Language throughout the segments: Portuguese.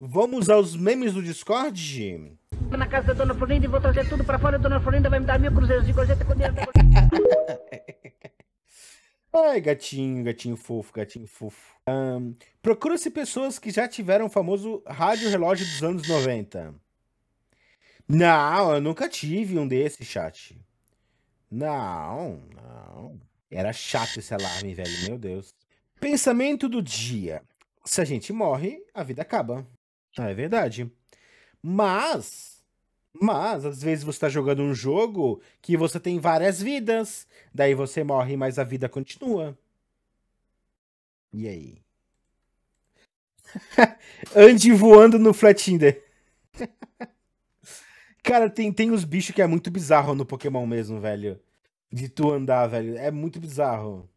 Vamos aos memes do Discord? Na casa da Dona Florinda e vou trazer tudo pra fora. A Dona Florinda vai me dar 1000 cruzeiros de gorjeta com dinheiro. Ai, gatinho, gatinho fofo, gatinho fofo. Procura-se pessoas que já tiveram o famoso rádio relógio dos anos 90. Não, eu nunca tive um desse, chat. Não, não. Era chato esse alarme, velho, meu Deus. Pensamento do dia. Se a gente morre, a vida acaba. Ah, é verdade. Mas, às vezes você tá jogando um jogo que você tem várias vidas. Daí você morre, mas a vida continua. E aí? Ande voando no Flatinder. Cara, tem uns bichos que é muito bizarro no Pokémon mesmo, velho. De tu andar, velho. É muito bizarro.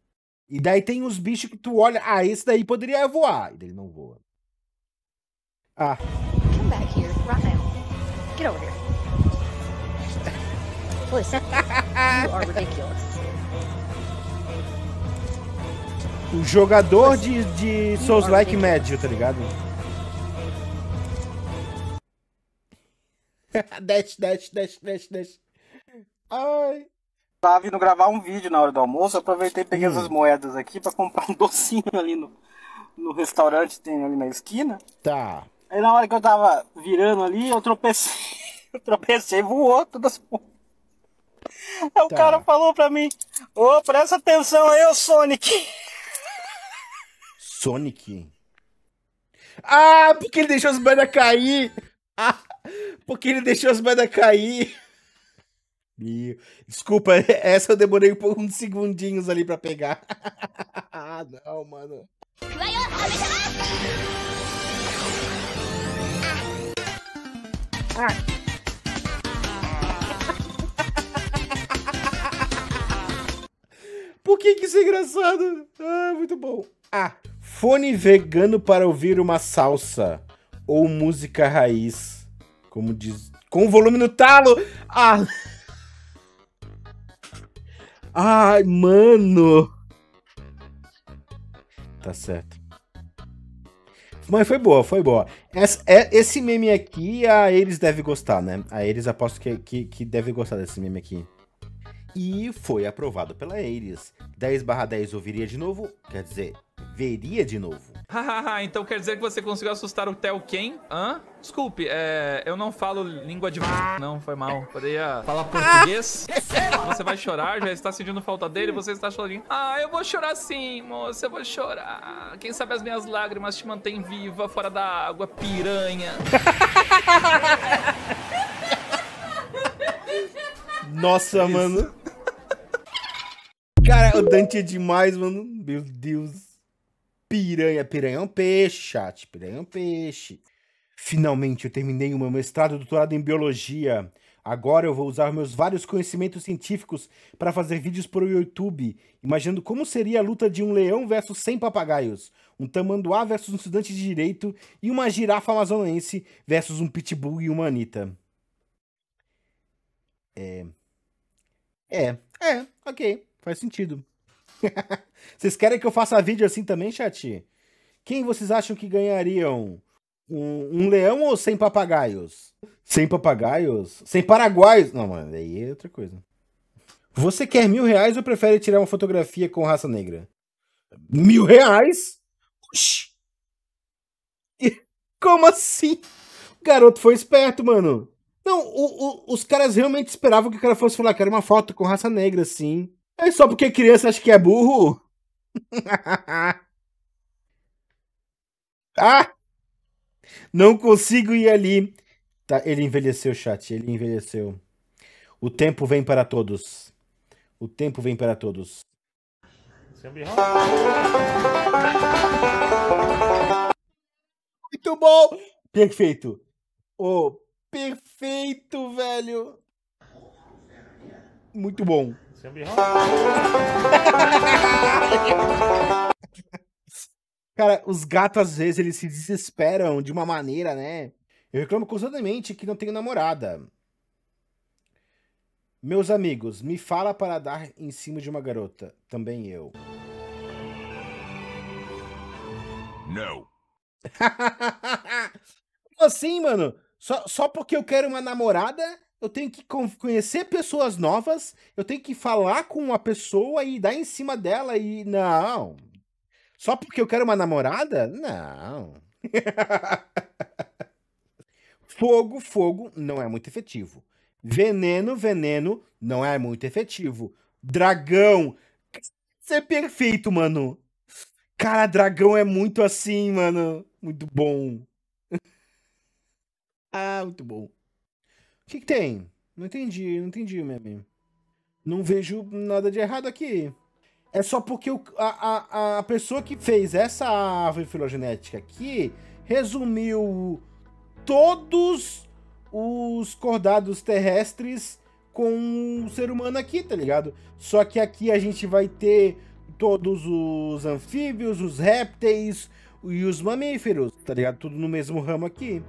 E daí tem uns bichos que tu olha... Ah, esse daí poderia voar. E daí não voa. Ah... O jogador de Souls Like Magic, tá ligado? Dash, dash, dash, dash, dash. Ai. Tava indo gravar um vídeo na hora do almoço, aproveitei e peguei essas moedas aqui pra comprar um docinho ali no restaurante, tem ali na esquina. Tá. Aí na hora que eu tava virando ali, eu tropecei e voou todas as pontas. Aí o cara falou pra mim, ô, presta atenção aí, ô Sonic. Sonic? Ah, porque ele deixou as bandas cair. Ah, porque ele deixou as bandas cair. Desculpa, essa eu demorei uns segundinhos ali pra pegar. Ah, não, mano. Por que isso é engraçado? Ah, muito bom. Ah, fone vegano para ouvir uma salsa ou música raiz, como diz, com volume no talo. Ah, ai, mano. Tá certo. Mas foi boa, foi boa. Esse meme aqui, a Ares deve gostar, né? A Ares aposto que deve gostar desse meme aqui. E foi aprovado pela Ares. 10/10 eu viria de novo, quer dizer, veria de novo. Hahaha, então quer dizer que você conseguiu assustar o Theo Ken? Hã? Desculpe, eu não falo língua de... Não, foi mal. Poderia falar português. Você vai chorar, já está sentindo falta dele, você está chorando. Ah, eu vou chorar sim, moça, eu vou chorar. Quem sabe as minhas lágrimas te mantêm viva, fora da água, piranha. Nossa, isso, mano. Cara, o Dante é demais, mano. Meu Deus. Piranha. Piranha é um peixe, chat. Piranha é um peixe. Finalmente eu terminei o meu mestrado e doutorado em biologia. Agora eu vou usar meus vários conhecimentos científicos para fazer vídeos para o YouTube, imaginando como seria a luta de um leão versus 100 papagaios, um tamanduá versus um estudante de direito e uma girafa amazonense versus um pitbull e uma anita. Ok. Faz sentido. Vocês querem que eu faça vídeo assim também, chat? Quem vocês acham que ganhariam? Um leão ou 100 papagaios? 100 papagaios? 100 paraguaios? Não, mano, aí é outra coisa. Você quer R$1000 ou prefere tirar uma fotografia com raça negra? R$1000? Oxi. Como assim? O garoto foi esperto, mano. Não, os caras realmente esperavam que o cara fosse falar, quero uma foto com raça negra, sim. É só porque criança acha que é burro? Ah! Não consigo ir ali. Tá, ele envelheceu, chat, ele envelheceu. O tempo vem para todos. O tempo vem para todos. Muito bom! Perfeito. Oh, perfeito, velho. Muito bom. Cara, os gatos às vezes eles se desesperam de uma maneira, né? Eu reclamo constantemente que não tenho namorada. Meus amigos, me fala para dar em cima de uma garota. Também eu. Não. assim, mano, só porque eu quero uma namorada, eu tenho que conhecer pessoas novas, eu tenho que falar com uma pessoa e dar em cima dela e... Não. Só porque eu quero uma namorada? Não. Fogo não é muito efetivo. Veneno não é muito efetivo. Dragão. Isso é perfeito, mano. Cara, dragão é muito assim, mano. Muito bom. Ah, muito bom. O que que tem? Não entendi, meu amigo. Não vejo nada de errado aqui. É só porque a pessoa que fez essa árvore filogenética aqui resumiu todos os cordados terrestres com o ser humano aqui, tá ligado? Só que aqui a gente vai ter todos os anfíbios, os répteis e os mamíferos, tá ligado? Tudo no mesmo ramo aqui.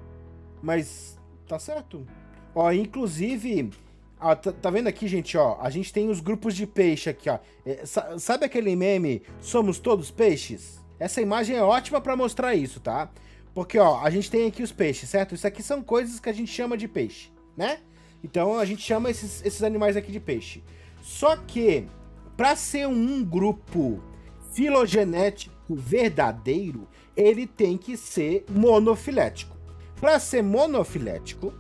Mas tá certo. Ó, inclusive, ó, tá vendo aqui, gente, ó, a gente tem os grupos de peixe aqui, ó. Sabe aquele meme, somos todos peixes? Essa imagem é ótima pra mostrar isso, tá? Porque, ó, a gente tem aqui os peixes, certo? Isso aqui são coisas que a gente chama de peixe, né? Então, a gente chama esses animais aqui de peixe. Só que, pra ser um grupo filogenético verdadeiro, ele tem que ser monofilético. Pra ser monofilético,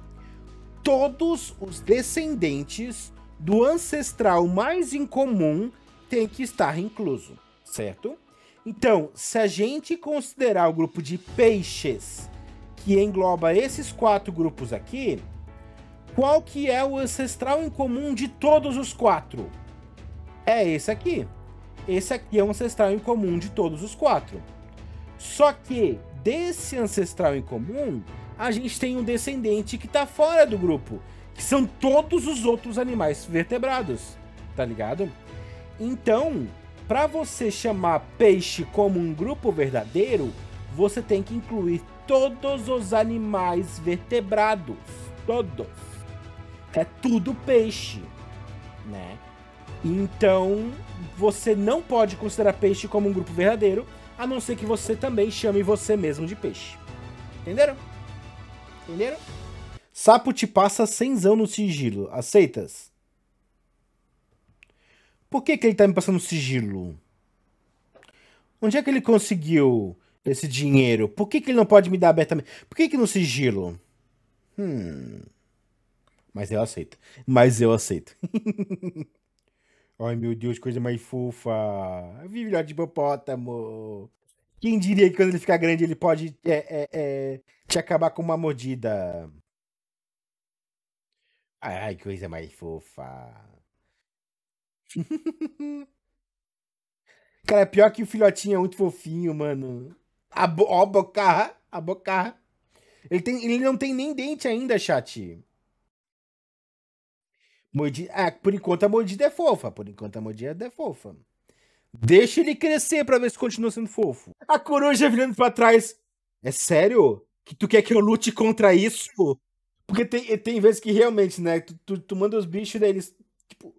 todos os descendentes do ancestral mais incomum têm que estar incluso, certo? Então, se a gente considerar o grupo de peixes, que engloba esses 4 grupos aqui, qual que é o ancestral em comum de todos os 4? É esse aqui. Esse aqui é o ancestral em comum de todos os 4. Só que desse ancestral em comum, a gente tem um descendente que tá fora do grupo, que são todos os outros animais vertebrados, tá ligado? Então, para você chamar peixe como um grupo verdadeiro, você tem que incluir todos os animais vertebrados. Todos. É tudo peixe, né? Então, você não pode considerar peixe como um grupo verdadeiro, a não ser que você também chame você mesmo de peixe. Entenderam? Entenderam? Sapo te passa cenzão no sigilo. Aceitas? Por que ele tá me passando sigilo? Onde é que ele conseguiu esse dinheiro? Por que ele não pode me dar abertamente? Por que no sigilo? Mas eu aceito. Ai, meu Deus, coisa mais fofa. Vive lá de hipopótamo. Quem diria que quando ele ficar grande ele pode te acabar com uma mordida? Ai, coisa mais fofa. Cara, pior que o filhotinho é muito fofinho, mano. Ó, bocarra. A bocarra. Ele não tem nem dente ainda, chat. Mordida. Ah, por enquanto a mordida é fofa. Deixa ele crescer pra ver se continua sendo fofo. A coruja virando pra trás. É sério? Que tu quer que eu lute contra isso? Porque tem vezes que realmente, né? Tu manda os bichos, daí eles... Tipo...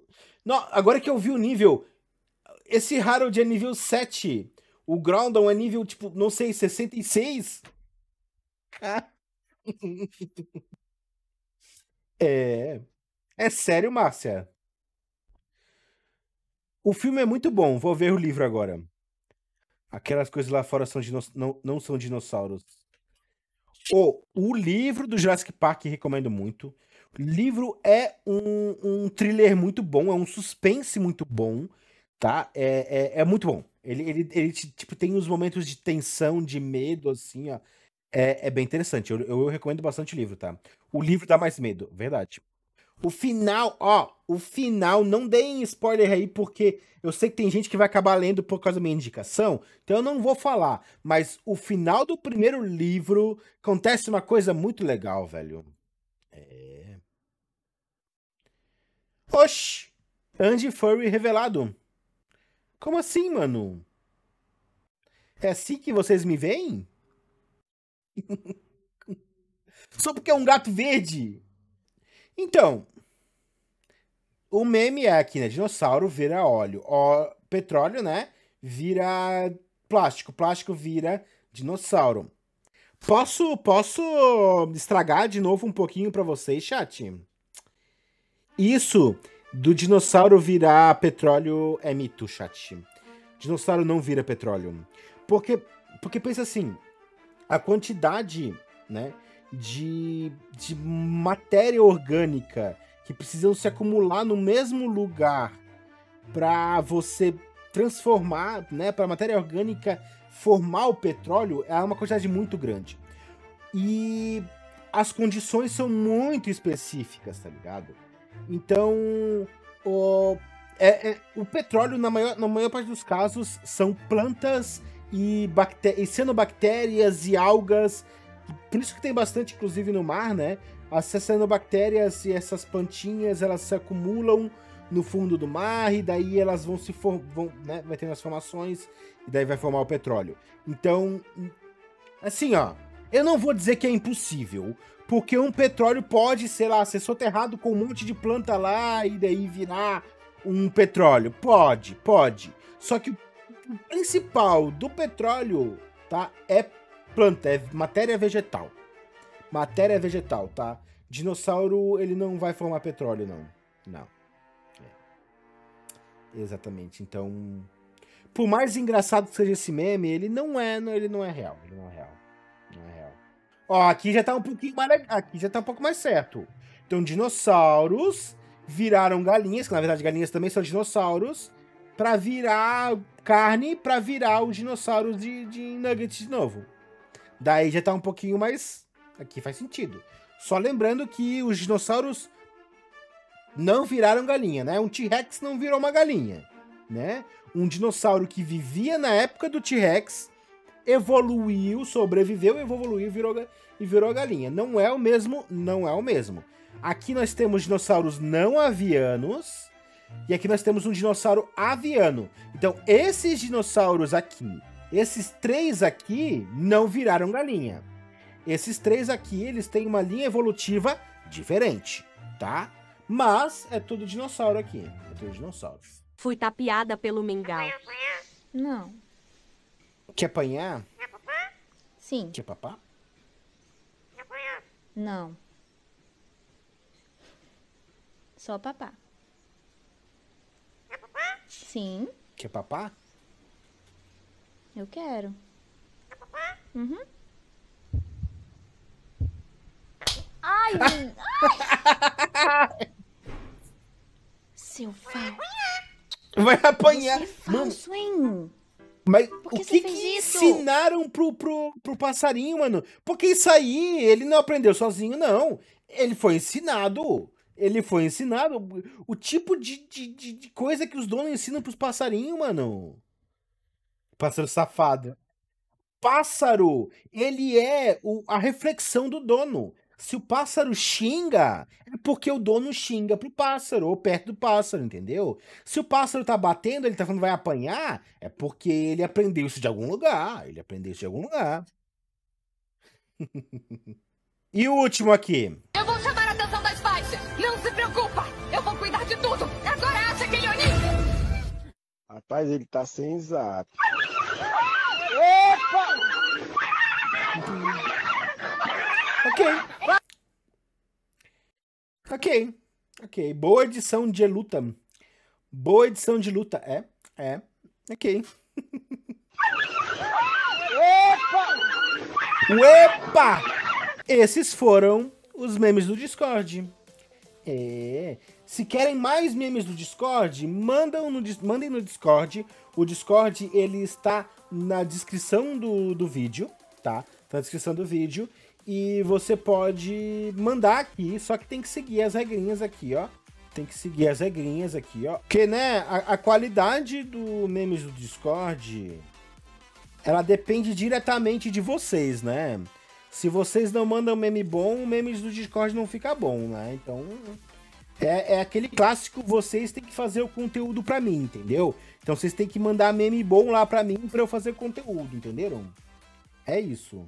Não, agora que eu vi o nível... Esse Harold é nível 7. O Groundon é nível, tipo, não sei, 66? É sério, Márcia. O filme é muito bom. Vou ver o livro agora. Aquelas coisas lá fora são não são dinossauros. O livro do Jurassic Park recomendo muito. O livro é um thriller muito bom. É um suspense muito bom. Tá? É muito bom. Ele tipo, tem uns momentos de tensão, de medo, assim, ó. É bem interessante. Eu recomendo bastante o livro, tá? O livro dá mais medo. Verdade. O final, ó, o final, não deem spoiler aí, porque eu sei que tem gente que vai acabar lendo por causa da minha indicação, então eu não vou falar, mas o final do primeiro livro acontece uma coisa muito legal, velho. Oxi! Andy Furry revelado. Como assim, mano? É assim que vocês me veem? Só porque é um gato verde! Então... O meme é aqui, né? Dinossauro vira óleo. Petróleo, né? Vira plástico. Plástico vira dinossauro. Posso estragar de novo um pouquinho pra vocês, chat? Isso do dinossauro virar petróleo é mito, chat. Dinossauro não vira petróleo. Porque pensa assim, a quantidade, né, de matéria orgânica que precisam se acumular no mesmo lugar pra você transformar, né, pra matéria orgânica formar o petróleo é uma quantidade muito grande. E as condições são muito específicas, tá ligado? Então, o petróleo, na maior parte dos casos, são plantas e cianobactérias e algas. Por isso que tem bastante, inclusive, no mar, né? As cianobactérias e essas plantinhas, elas se acumulam no fundo do mar, e daí elas vão se formar, né? Vai ter as formações, e daí vai formar o petróleo. Então, assim, ó, eu não vou dizer que é impossível, porque um petróleo pode, sei lá, ser soterrado com um monte de planta lá, e daí virar um petróleo. Pode. Só que o principal do petróleo, tá, é planta, é matéria vegetal. Matéria vegetal, tá? Dinossauro, ele não vai formar petróleo, não. Não. Exatamente, então, por mais engraçado que seja esse meme, ele não é real. Ó, aqui já tá um pouquinho mais, aqui já tá um pouco mais certo. Então, dinossauros viraram galinhas, que na verdade galinhas também são dinossauros, pra virar carne, pra virar o dinossauro de nuggets de novo. Daí já tá um pouquinho mais, aqui faz sentido. Só lembrando que os dinossauros não viraram galinha, né? Um T-Rex não virou uma galinha, né? Um dinossauro que vivia na época do T-Rex evoluiu, sobreviveu, evoluiu e virou galinha. Não é o mesmo. Aqui nós temos dinossauros não avianos e aqui nós temos um dinossauro aviano. Então, esses dinossauros aqui, esses três aqui não viraram galinha. Esses três aqui, eles têm uma linha evolutiva diferente, tá? Mas é tudo dinossauro aqui. É tudo dinossauro. Fui tapeada pelo mingau. Não. Quer apanhar? Sim. Quer papá? Não. Só papá. Sim. Quer papá? Eu quero. Uhum. Ai! Ai. Seu falso. Vai apanhar. Você é falso, hein? Mas o que ensinaram pro passarinho, mano? Porque isso aí, ele não aprendeu sozinho, não. Ele foi ensinado. O tipo de coisa que os donos ensinam pros passarinhos, mano. Pássaro safado. Pássaro, ele é a reflexão do dono. Se o pássaro xinga, é porque o dono xinga pro pássaro, ou perto do pássaro, entendeu? Se o pássaro tá batendo, ele tá falando vai apanhar, é porque ele aprendeu isso de algum lugar. E o último aqui. Eu vou chamar a atenção das faixas. Não se preocupa, eu vou cuidar de tudo. Agora acha aquele Onis. Rapaz, ele tá sem zap. Epa! Ok. Boa edição de luta. É. Ok. Epa! Esses foram os memes do Discord. É. Se querem mais memes do Discord, mandem no Discord. O Discord, ele está na descrição do vídeo, tá? Tá na descrição do vídeo. E você pode mandar aqui, só que tem que seguir as regrinhas aqui, ó. Porque, né, a qualidade do memes do Discord, ela depende diretamente de vocês, né? Se vocês não mandam meme bom, o memes do Discord não fica bom, né? Então, é aquele clássico, vocês têm que fazer o conteúdo pra mim, entendeu? Então, vocês têm que mandar meme bom lá pra mim pra eu fazer conteúdo, entenderam? É isso.